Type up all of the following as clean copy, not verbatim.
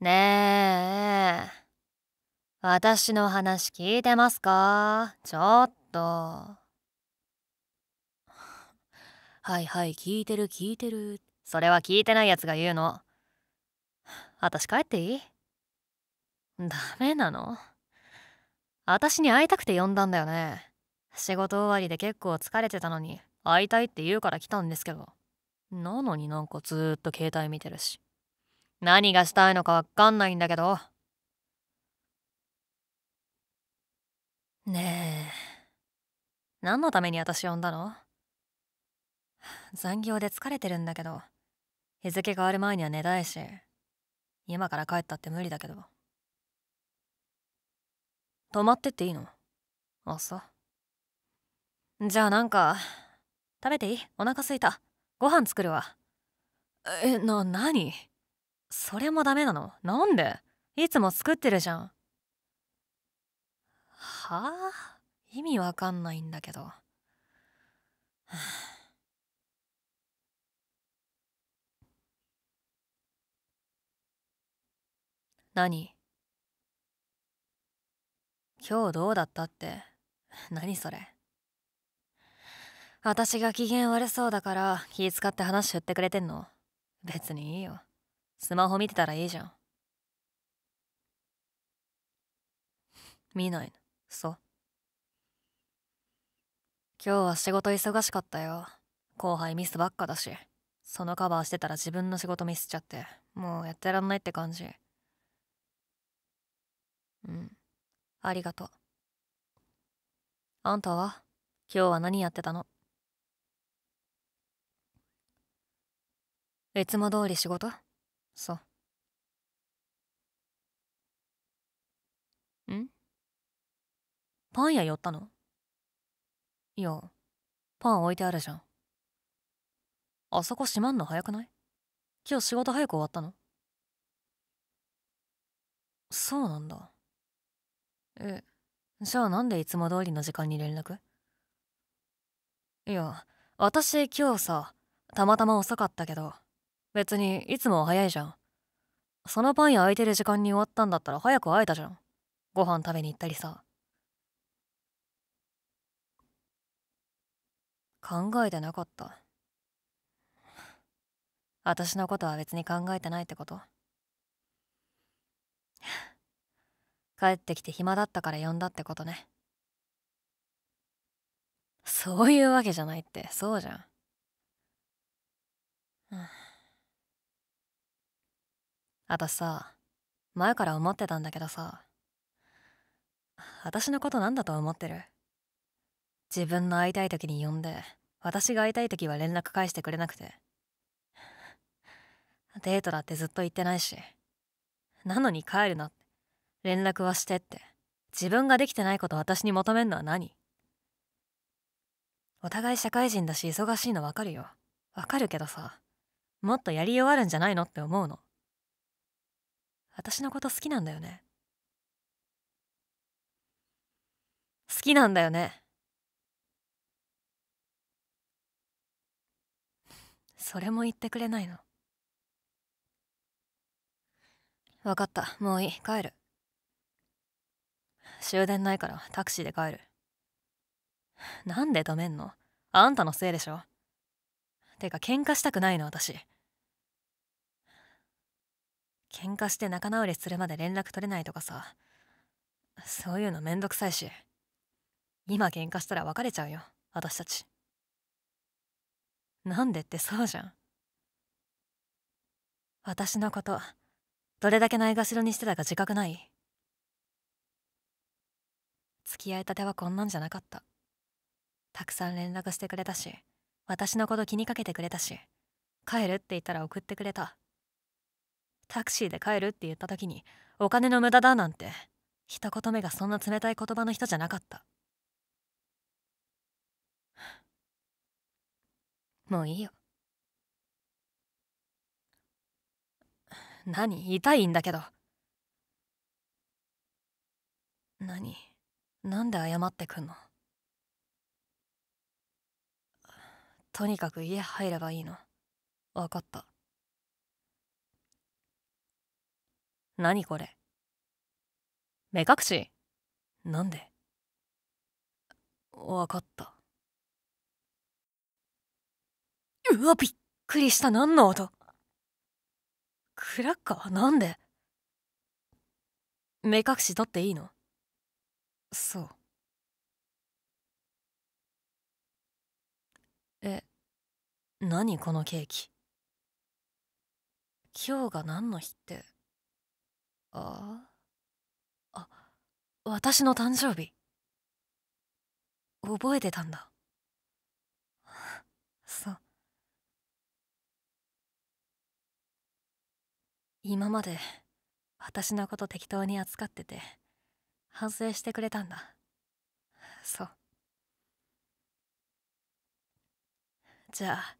ねえ、私の話聞いてますか？ちょっと。はいはい、聞いてる聞いてる。それは聞いてないやつが言うの。私帰っていい？ダメなの？私に会いたくて呼んだんだよね。仕事終わりで結構疲れてたのに、会いたいって言うから来たんですけど。なのになんかずーっと携帯見てるし。何がしたいのかわかんないんだけど。ねえ、何のために私呼んだの？残業で疲れてるんだけど、日付変わる前には寝たいし、今から帰ったって無理だけど。泊まってっていいの？あ、そう。じゃあなんか、食べていい？お腹すいた。ご飯作るわ。え、何？それもダメなの？なんで？いつも作ってるじゃん。はあ？意味わかんないんだけど。何？今日どうだったって、何それ？私が機嫌悪そうだから気遣って話振ってくれてんの？別にいいよ。スマホ見てたらいいじゃん。見ないの？そう。今日は仕事忙しかったよ。後輩ミスばっかだし、そのカバーしてたら自分の仕事ミスっちゃって、もうやってらんないって感じ。うん。ありがとう。あんたは？今日は何やってたの？いつも通り仕事？そう。ん？パン屋寄ったの？いや、パン置いてあるじゃん。あそこ閉まんの早くない？今日仕事早く終わったの？そうなんだ。え、じゃあなんでいつも通りの時間に連絡？いや、私今日さ、たまたま遅かったけど、別にいつも早いじゃん。そのパン屋空いてる時間に終わったんだったら早く会えたじゃん。ご飯食べに行ったりさ。考えてなかった。私のことは別に考えてないってこと？帰ってきて暇だったから呼んだってことね。そういうわけじゃないって、そうじゃん。私さ、前から思ってたんだけどさ、私のことなんだと思ってる？自分の会いたい時に呼んで、私が会いたい時は連絡返してくれなくて、デートだってずっと言ってないし、なのに帰るなって、連絡はしてって、自分ができてないことを私に求めるのは何？お互い社会人だし忙しいの分かるよ。分かるけどさ、もっとやりようあるんじゃないのって思うの。私のこと好きなんだよね。好きなんだよね。それも言ってくれないの？分かった、もういい、帰る。終電ないからタクシーで帰る。なんで止めんの？あんたのせいでしょ。てか喧嘩したくないの？私喧嘩して仲直りするまで連絡取れないとかさ、そういうのめんどくさいし、今喧嘩したら別れちゃうよ私たち。なんでって、そうじゃん。私のことどれだけないがしろにしてたか自覚ない？付き合いたてはこんなんじゃなかった。たくさん連絡してくれたし、私のこと気にかけてくれたし、帰るって言ったら送ってくれた。タクシーで帰るって言った時にお金の無駄だなんて一言目がそんな冷たい言葉の人じゃなかった。もういいよ。何？痛いんだけど。何？なんで謝ってくんの？とにかく家入ればいいの。分かった。何これ。目隠し。なんで。わかった。うわ、びっくりした。何の音。クラッカー。なんで。目隠し取っていいの。そう。何このケーキ。今日が何の日って。あ、私の誕生日。覚えてたんだ。そう、今まで私のこと適当に扱ってて反省してくれたんだ。そう、じゃあ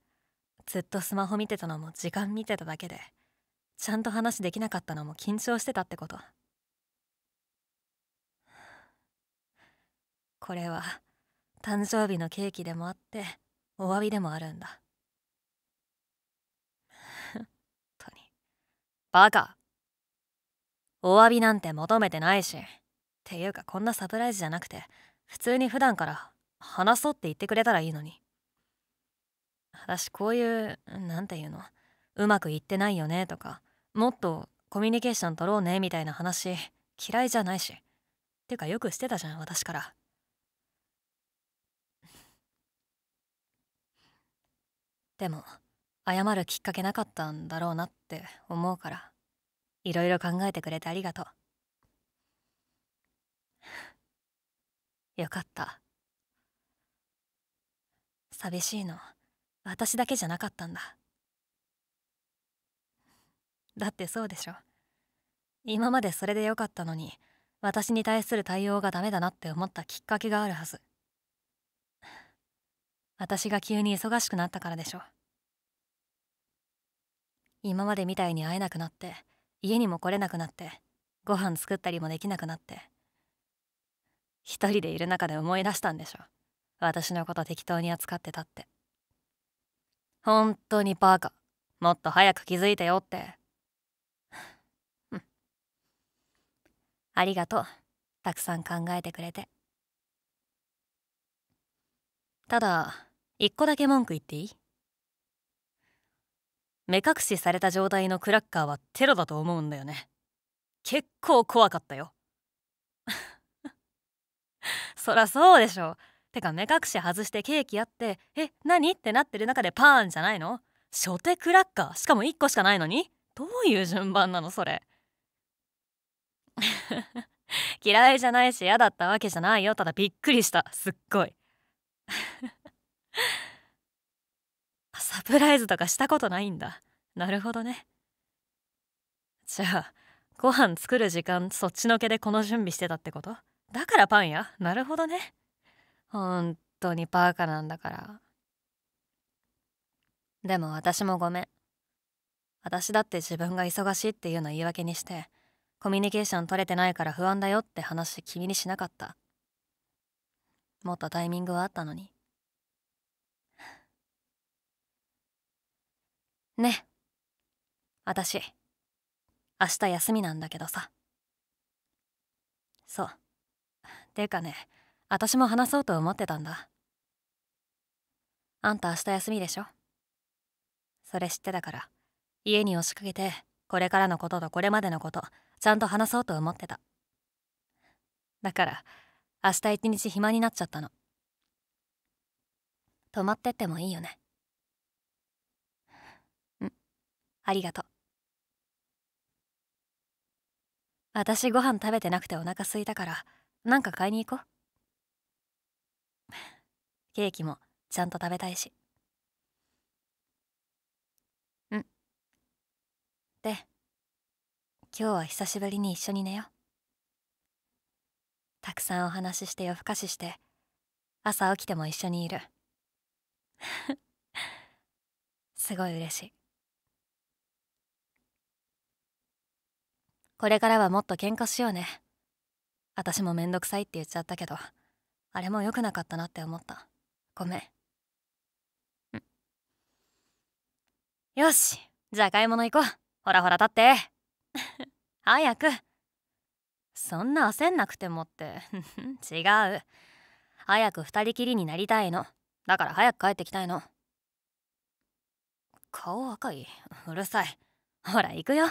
ずっとスマホ見てたのも時間見てただけで、ちゃんと話できなかったのも緊張してたってこと。これは誕生日のケーキでもあってお詫びでもあるんだ。本当にバカ。お詫びなんて求めてないし、っていうかこんなサプライズじゃなくて普通に普段から話そうって言ってくれたらいいのに。私こういうなんていうの、うまくいってないよねとか、もっとコミュニケーション取ろうねみたいな話嫌いじゃないし、ってかよくしてたじゃん私から。でも謝るきっかけなかったんだろうなって思うから、いろいろ考えてくれてありがとう。よかった。寂しいの私だけじゃなかったんだ。だってそうでしょ。今までそれでよかったのに、私に対する対応がダメだなって思ったきっかけがあるはず。私が急に忙しくなったからでしょ。今までみたいに会えなくなって、家にも来れなくなって、ご飯作ったりもできなくなって、一人でいる中で思い出したんでしょ、私のこと適当に扱ってたって。本当にバカ。もっと早く気づいてよって。ありがとう、たくさん考えてくれて。ただ一個だけ文句言っていい？目隠しされた状態のクラッカーはテロだと思うんだよね。結構怖かったよ。そらそうでしょ。てか目隠し外してケーキやって、え、何ってなってる中でパーンじゃないの。初手クラッカー、しかも1個しかないのに。どういう順番なのそれ。嫌いじゃないし嫌だったわけじゃないよ。ただびっくりした、すっごい。サプライズとかしたことないんだ。なるほどね。じゃあご飯作る時間そっちのけでこの準備してたってことだから、パンや。なるほどね。本当にバカなんだから。でも私もごめん。私だって自分が忙しいっていうのを言い訳にして、コミュニケーション取れてないから不安だよって話君にしなかった。もっとタイミングはあったのにね。私明日休みなんだけどさ。そう、ていうかね、私も話そうと思ってたんだ。あんた明日休みでしょ。それ知ってたから、家に押しかけてこれからのこととこれまでのことちゃんと話そうと思ってた。だから明日一日暇になっちゃったの。泊まってってもいいよね。ありがとう。私ご飯食べてなくてお腹すいたから、なんか買いに行こう。ケーキもちゃんと食べたいし。で、今日は久しぶりに一緒に寝よう。たくさんお話しして夜更かしして、朝起きても一緒にいる。すごい嬉しい。これからはもっと喧嘩しようね。私もめんどくさいって言っちゃったけど、あれも良くなかったなって思った。ごめん。よし、じゃあ買い物行こう。ほらほら立って。早く。そんな焦んなくてもって違う。早く二人きりになりたいの。だから早く帰ってきたいの。顔赤い。うるさい。ほら行くよ。